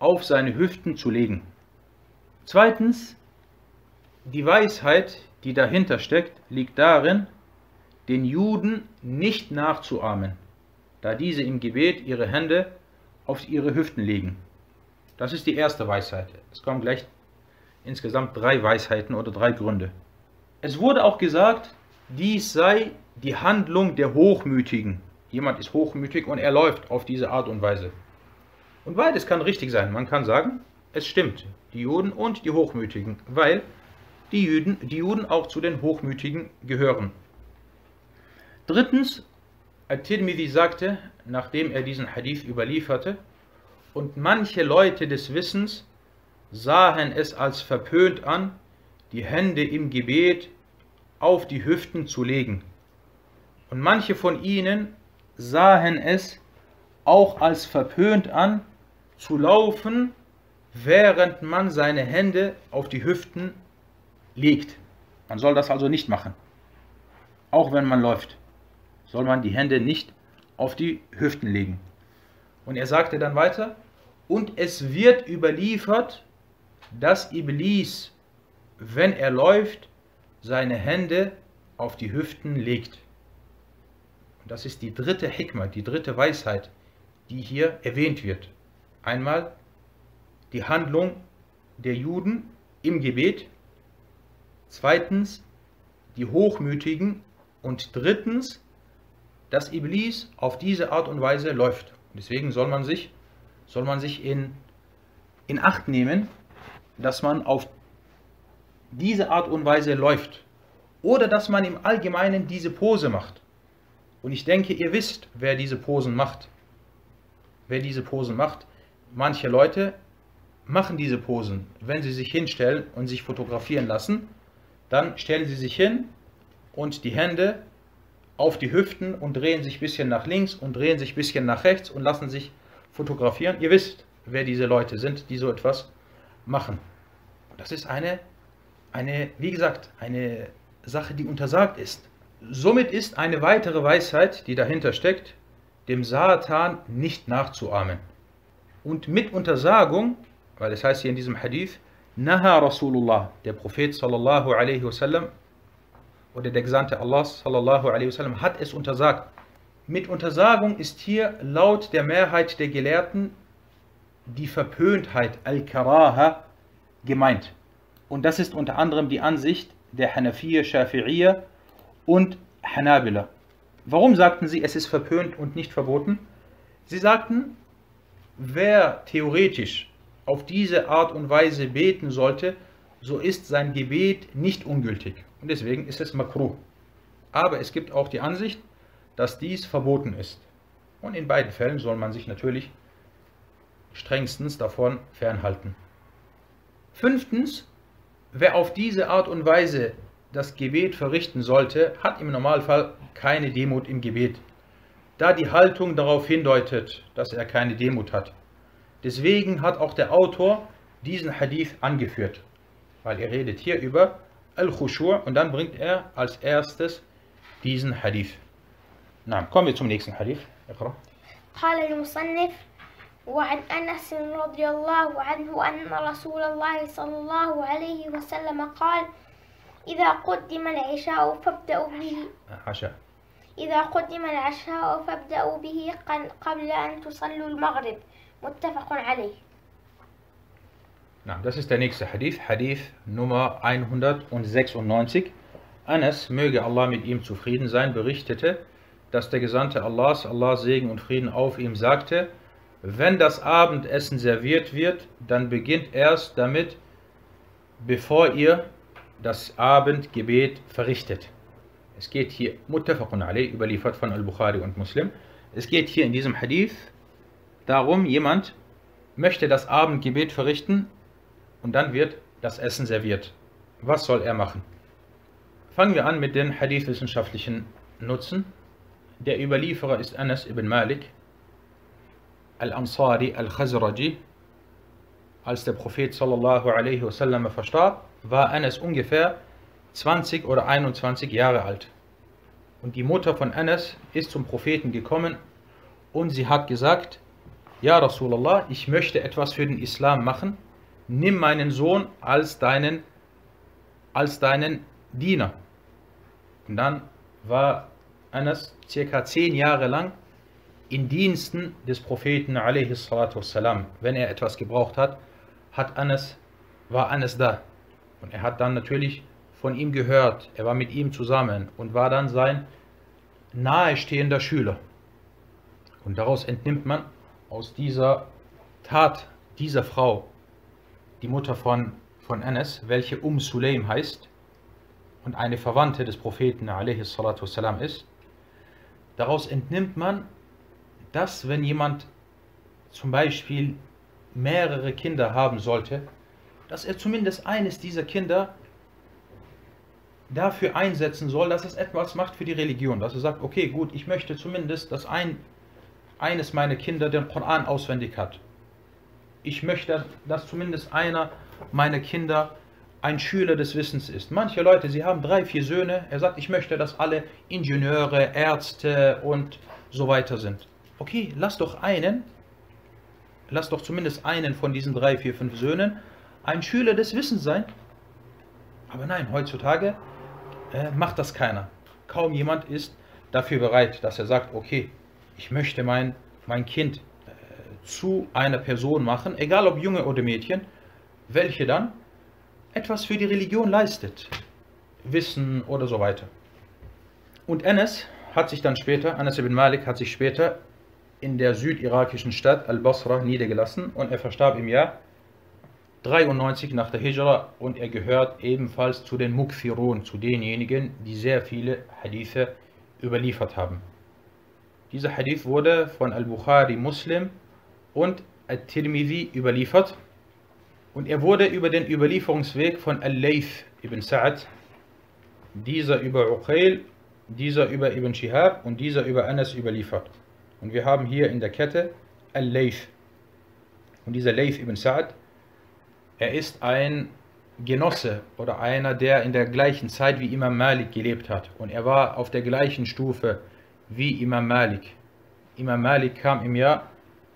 auf seine Hüften zu legen. Zweitens, die Weisheit, die dahinter steckt, liegt darin, den Juden nicht nachzuahmen, da diese im Gebet ihre Hände auf ihre Hüften legen. Das ist die erste Weisheit. Es kommen gleich insgesamt 3 Weisheiten oder 3 Gründe. Es wurde auch gesagt, dies sei die Handlung der Hochmütigen. Jemand ist hochmütig und er läuft auf diese Art und Weise. Und beides kann richtig sein. Man kann sagen, es stimmt, die Juden und die Hochmütigen, weil die Juden auch zu den Hochmütigen gehören. Drittens, At-Tirmizi sagte, nachdem er diesen Hadith überlieferte, und manche Leute des Wissens sahen es als verpönt an, die Hände im Gebet auf die Hüften zu legen. Und manche von ihnen sahen es auch als verpönt an, zu laufen, während man seine Hände auf die Hüften legt. Man soll das also nicht machen. Auch wenn man läuft, soll man die Hände nicht auf die Hüften legen. Und er sagte dann weiter, und es wird überliefert, dass Iblis, wenn er läuft, seine Hände auf die Hüften legt. Und das ist die dritte Hikma, die dritte Weisheit, die hier erwähnt wird. Einmal die Handlung der Juden im Gebet, zweitens die Hochmütigen und drittens, dass Iblis auf diese Art und Weise läuft. Und deswegen soll man sich in Acht nehmen, dass man auf diese Art und Weise läuft oder dass man im Allgemeinen diese Pose macht. Und ich denke, ihr wisst, wer diese Posen macht. Manche Leute machen diese Posen. Wenn sie sich hinstellen und sich fotografieren lassen, dann stellen sie sich hin und die Hände auf die Hüften und drehen sich ein bisschen nach links und drehen sich ein bisschen nach rechts und lassen sich fotografieren. Ihr wisst, wer diese Leute sind, die so etwas machen. Und das ist eine Sache, die untersagt ist. Somit ist eine weitere Weisheit, die dahinter steckt, dem Satan nicht nachzuahmen. Und mit Untersagung, weil es heißt hier in diesem Hadith, Naha Rasulullah, der Prophet sallallahu alaihi wasallam, oder der Gesandte Allahs sallallahu alaihi wasallam, hat es untersagt. Mit Untersagung ist hier laut der Mehrheit der Gelehrten die Verpöntheit, Al-Karaha, gemeint. Und das ist unter anderem die Ansicht der Hanafiya, Shafi'iyya und Hanabila. Warum sagten sie, es ist verpönt und nicht verboten? Sie sagten, wer theoretisch auf diese Art und Weise beten sollte, so ist sein Gebet nicht ungültig. Und deswegen ist es makruh. Aber es gibt auch die Ansicht, dass dies verboten ist. Und in beiden Fällen soll man sich natürlich strengstens davon fernhalten. Fünftens, wer auf diese Art und Weise das Gebet verrichten sollte, hat im Normalfall keine Demut im Gebet, da die Haltung darauf hindeutet, dass er keine Demut hat. Deswegen hat auch der Autor diesen Hadith angeführt, weil er redet hier über Al-Khushu' und dann bringt er als erstes diesen Hadith. Na, kommen wir zum nächsten Hadith. قال المصنف وعن أنس رضي الله عنه أن رسول الله صلى الله عليه وسلم قال إذا قدم العشاء فابدأوا به قبل أن تصلوا المغرب متفق عليه. Das ist der nächste Hadith, Hadith Nummer 196. Anas, möge Allah mit ihm zufrieden sein, berichtete, dass der Gesandte Allahs, Allahs Segen und Frieden auf ihm, sagte, wenn das Abendessen serviert wird, dann beginnt erst damit, bevor ihr das Abendgebet verrichtet. Es geht hier, Muttafaqun alayh, überliefert von Al-Bukhari und Muslim. Es geht hier in diesem Hadith darum, jemand möchte das Abendgebet verrichten und dann wird das Essen serviert. Was soll er machen? Fangen wir an mit den hadithwissenschaftlichen Nutzen. Der Überlieferer ist Anas ibn Malik al-Ansari al-Khazraji. Als der Prophet sallallahu alaihi wasallam verstarb, war Anas ungefähr 20 oder 21 Jahre alt. Und die Mutter von Anas ist zum Propheten gekommen und sie hat gesagt, ja Rasulallah, ich möchte etwas für den Islam machen, nimm meinen Sohn als deinen Diener. Und dann war Anas ca. 10 Jahre lang in Diensten des Propheten a.s.w. Wenn er etwas gebraucht hat, war Anas da. Und er hat dann natürlich von ihm gehört, er war mit ihm zusammen und war dann sein nahestehender Schüler. Und daraus entnimmt man, aus dieser Tat dieser Frau, die Mutter von Anas, welche Sulaym heißt und eine Verwandte des Propheten a.s. ist, daraus entnimmt man, dass wenn jemand zum Beispiel mehrere Kinder haben sollte, dass er zumindest eines dieser Kinder dafür einsetzen soll, dass es etwas macht für die Religion. Dass er sagt, okay, gut, ich möchte zumindest, dass eines meiner Kinder den Koran auswendig hat. Ich möchte, dass zumindest einer meiner Kinder ein Schüler des Wissens ist. Manche Leute, sie haben 3, 4 Söhne. Er sagt, ich möchte, dass alle Ingenieure, Ärzte und so weiter sind. Okay, lass doch zumindest einen von diesen 3, 4, 5 Söhnen ein Schüler des Wissens sein. Aber nein, heutzutage macht das keiner. Kaum jemand ist dafür bereit, dass er sagt, okay, ich möchte mein Kind zu einer Person machen, egal ob Junge oder Mädchen, welche dann etwas für die Religion leistet, Wissen oder so weiter. Und Anas ibn Malik hat sich später in der südirakischen Stadt Al-Basra niedergelassen und er verstarb im Jahr 93 nach der Hijra und er gehört ebenfalls zu den Mukthirun, zu denjenigen, die sehr viele Hadithe überliefert haben. Dieser Hadith wurde von Al-Bukhari, Muslim und At-Tirmizi überliefert. Und er wurde über den Überlieferungsweg von Al-Layth ibn Sa'd, dieser über Uqail, dieser über Ibn Shihab und dieser über Anas überliefert. Und wir haben hier in der Kette Al-Layth. Und dieser Layth ibn Sa'd, er ist ein Genosse oder einer, der in der gleichen Zeit wie Imam Malik gelebt hat. Und er war auf der gleichen Stufe wie Imam Malik. Imam Malik kam im Jahr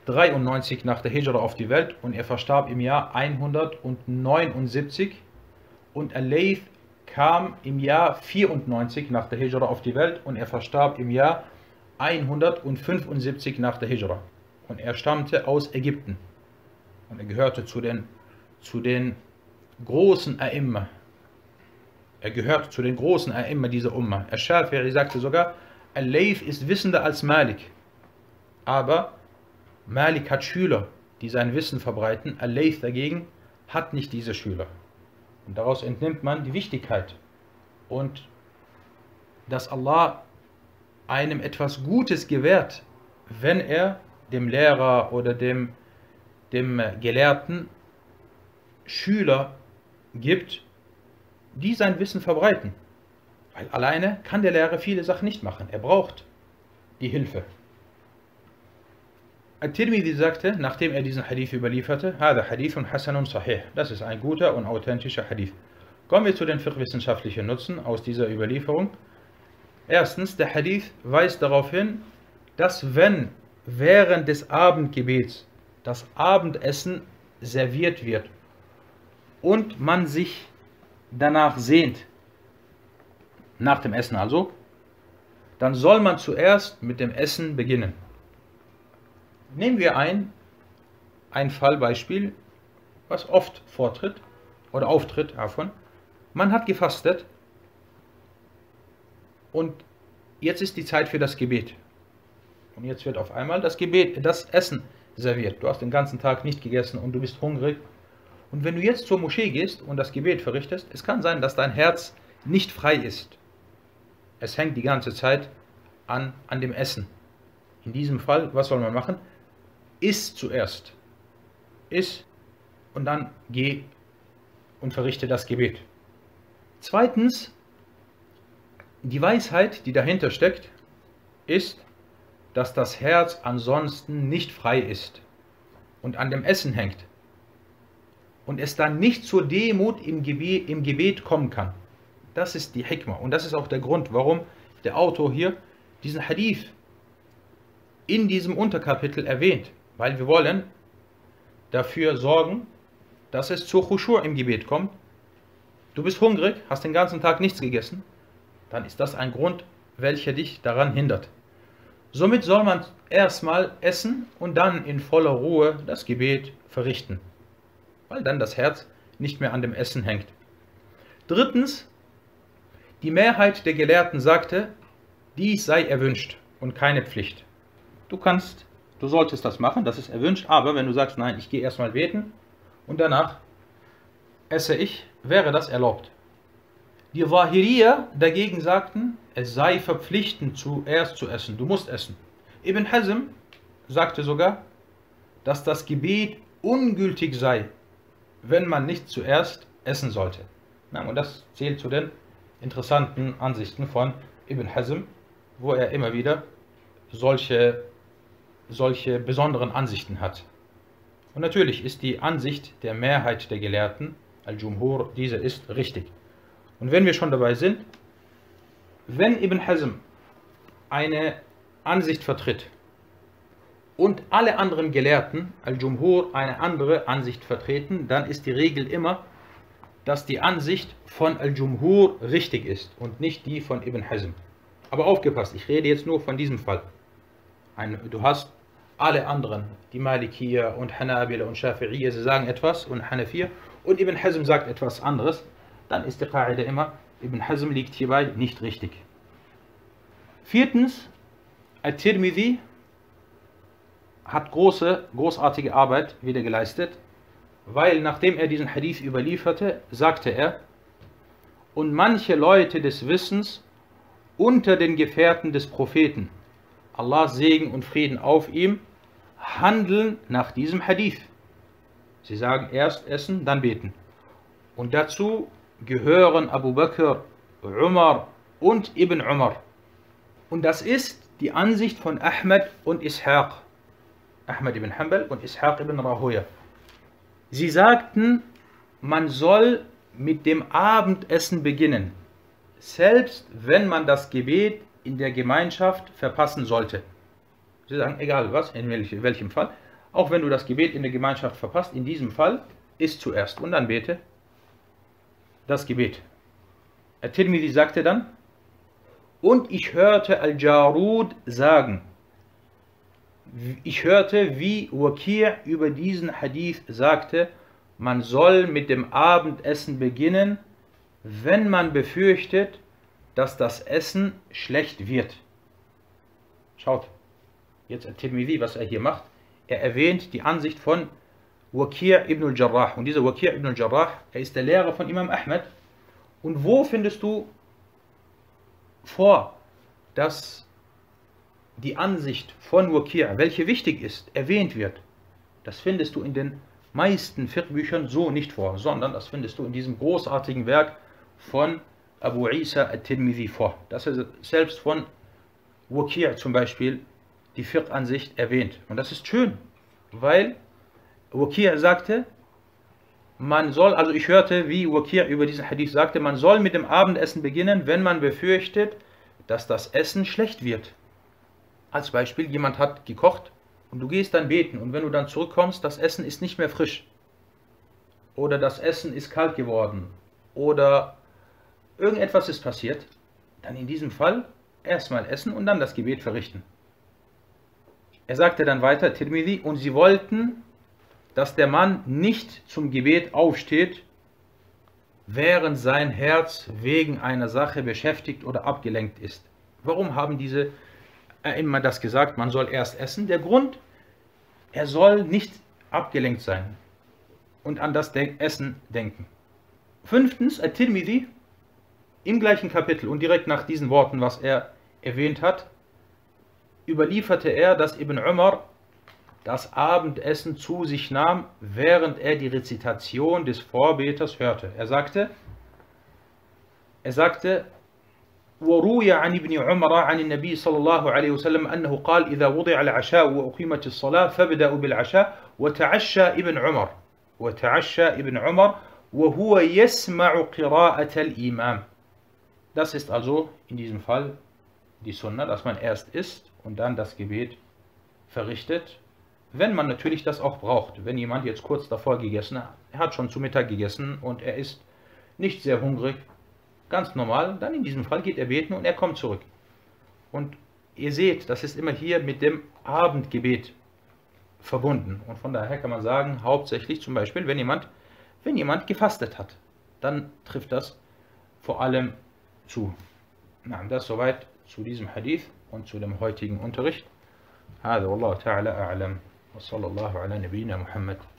93 nach der Hijra auf die Welt und er verstarb im Jahr 179 und Al-Layth kam im Jahr 94 nach der Hijra auf die Welt und er verstarb im Jahr 175 nach der Hijra. Und er stammte aus Ägypten und er gehörte zu den großen A'imma. Er gehört zu den großen A'imma dieser Umma. Al-Shafi'i sagte sogar, Al-Layth ist wissender als Malik, aber Malik hat Schüler, die sein Wissen verbreiten, Al-Layth dagegen hat nicht diese Schüler. Und daraus entnimmt man die Wichtigkeit und dass Allah einem etwas Gutes gewährt, wenn er dem Lehrer oder dem Gelehrten Schüler gibt, die sein Wissen verbreiten. Weil alleine kann der Lehrer viele Sachen nicht machen. Er braucht die Hilfe. At-Tirmidhi sagte, nachdem er diesen Hadith überlieferte, das ist ein guter und authentischer Hadith. Kommen wir zu den 4 wissenschaftlichen Nutzen aus dieser Überlieferung. Erstens, der Hadith weist darauf hin, dass wenn während des Abendgebets das Abendessen serviert wird und man sich danach sehnt, nach dem Essen also, dann soll man zuerst mit dem Essen beginnen. Nehmen wir ein Fallbeispiel, was oft auftritt davon. Man hat gefastet und jetzt ist die Zeit für das Gebet. Und jetzt wird auf einmal das Essen serviert. Du hast den ganzen Tag nicht gegessen und du bist hungrig. Und wenn du jetzt zur Moschee gehst und das Gebet verrichtest, es kann sein, dass dein Herz nicht frei ist. Es hängt die ganze Zeit an dem Essen. In diesem Fall, was soll man machen? Iss zuerst. Iss und dann geh und verrichte das Gebet. Zweitens, die Weisheit, die dahinter steckt, ist, dass das Herz ansonsten nicht frei ist und an dem Essen hängt und es dann nicht zur Demut im Gebet kommen kann. Das ist die Hikmah und das ist auch der Grund, warum der Autor hier diesen Hadith in diesem Unterkapitel erwähnt. Weil wir wollen dafür sorgen, dass es zur Khushu' im Gebet kommt. Du bist hungrig, hast den ganzen Tag nichts gegessen, dann ist das ein Grund, welche dich daran hindert. Somit soll man erstmal essen und dann in voller Ruhe das Gebet verrichten, weil dann das Herz nicht mehr an dem Essen hängt. Drittens, die Mehrheit der Gelehrten sagte, dies sei erwünscht und keine Pflicht. Du solltest das machen, das ist erwünscht, aber wenn du sagst, nein, ich gehe erstmal beten und danach esse ich, wäre das erlaubt. Die Zahiriya dagegen sagten, es sei verpflichtend, zuerst zu essen, du musst essen. Ibn Hazm sagte sogar, dass das Gebet ungültig sei, wenn man nicht zuerst essen sollte. Na, und das zählt zu den interessanten Ansichten von Ibn Hazm, wo er immer wieder solche besonderen Ansichten hat. Und natürlich ist die Ansicht der Mehrheit der Gelehrten, Al-Jumhur, diese ist richtig. Und wenn wir schon dabei sind, wenn Ibn Hazm eine Ansicht vertritt und alle anderen Gelehrten, Al-Jumhur, eine andere Ansicht vertreten, dann ist die Regel immer, dass die Ansicht von Al-Jumhur richtig ist und nicht die von Ibn Hazm. Aber aufgepasst, ich rede jetzt nur von diesem Fall. Du hast alle anderen, die Malikier und Hanabila und Shafi'iya, sie sagen etwas, und Hanafiya, und Ibn Hazm sagt etwas anderes, dann ist die Qaida immer, Ibn Hazm liegt hierbei nicht richtig. Viertens, At-Tirmizi hat großartige Arbeit wieder geleistet, weil nachdem er diesen Hadith überlieferte, sagte er, und manche Leute des Wissens unter den Gefährten des Propheten, Allah Segen und Frieden auf ihm, handeln nach diesem Hadith. Sie sagen erst essen, dann beten. Und dazu gehören Abu Bakr, Umar und Ibn Umar. Und das ist die Ansicht von Ahmad und Ishaq. Ahmad ibn Hanbal und Ishaq ibn Rahoyah. Sie sagten, man soll mit dem Abendessen beginnen, selbst wenn man das Gebet in der Gemeinschaft verpassen sollte. Sie sagen, egal was, in welchem Fall, auch wenn du das Gebet in der Gemeinschaft verpasst, in diesem Fall isst zuerst und dann bete das Gebet. At-Tirmizi sagte dann, und ich hörte Al-Jarud sagen, ich hörte, wie Waki' über diesen Hadith sagte, man soll mit dem Abendessen beginnen, wenn man befürchtet, dass das Essen schlecht wird. Schaut, jetzt At-Tirmizi, was er hier macht. Er erwähnt die Ansicht von Waki' ibn al-Jarrah. Und dieser Waki' ibn al-Jarrah, er ist der Lehrer von Imam Ahmad. Und wo findest du vor, dass die Ansicht von Waki', welche wichtig ist, erwähnt wird? Das findest du in den meisten Fiqh-Büchern so nicht vor, sondern das findest du in diesem großartigen Werk von Abu Isa al-Tirmizi vor, dass er selbst von Waki' zum Beispiel die Fiqh-Ansicht erwähnt. Und das ist schön, weil Waki' sagte, man soll, also ich hörte, wie Waki' über diesen Hadith sagte, man soll mit dem Abendessen beginnen, wenn man befürchtet, dass das Essen schlecht wird. Als Beispiel, jemand hat gekocht und du gehst dann beten und wenn du dann zurückkommst, das Essen ist nicht mehr frisch oder das Essen ist kalt geworden oder irgendetwas ist passiert, dann in diesem Fall erstmal essen und dann das Gebet verrichten. Er sagte dann weiter, Tirmizi, und sie wollten, dass der Mann nicht zum Gebet aufsteht, während sein Herz wegen einer Sache beschäftigt oder abgelenkt ist. Warum haben diese immer das gesagt, man soll erst essen? Der Grund, er soll nicht abgelenkt sein und an das Essen denken. Fünftens, At-Tirmizi, im gleichen Kapitel und direkt nach diesen Worten, was er erwähnt hat, überlieferte er, dass Ibn Umar das Abendessen zu sich nahm, während er die Rezitation des Vorbeters hörte. Er sagte, وَرُوِيَ عَنِ ابْنِ عُمَرَ عَنِ النَّبِيِّ صَلَى اللَّهُ عَلَيْهِ وَسَلَّمَ أَنَّهُ قَالَ إِذَا وُضِعَ الْعَشَاءُ وَأُقِيمَتِ الصَّلَاةُ فَابْدَأُوا بِالْعَشَاءِ وَتَعَشَّى ابْنُ عُمَرَ وَهُوَ يَسْمَعُ قِرَاءَةَ الْإِمَامِ. Das ist also in diesem Fall die Sunna, dass man erst isst und dann das Gebet verrichtet, wenn man natürlich das auch braucht. Wenn jemand jetzt kurz davor gegessen hat, er hat schon zu Mittag gegessen und er ist nicht sehr hungrig, ganz normal, dann in diesem Fall geht er beten und er kommt zurück. Und ihr seht, das ist immer hier mit dem Abendgebet verbunden. Und von daher kann man sagen, hauptsächlich zum Beispiel, wenn jemand gefastet hat, dann trifft das vor allem zu. Na, das soweit zu diesem Hadith und zu dem heutigen Unterricht. Hada wallahu ta'ala a'lam wa sallallahu ala nabiyyina Muhammad.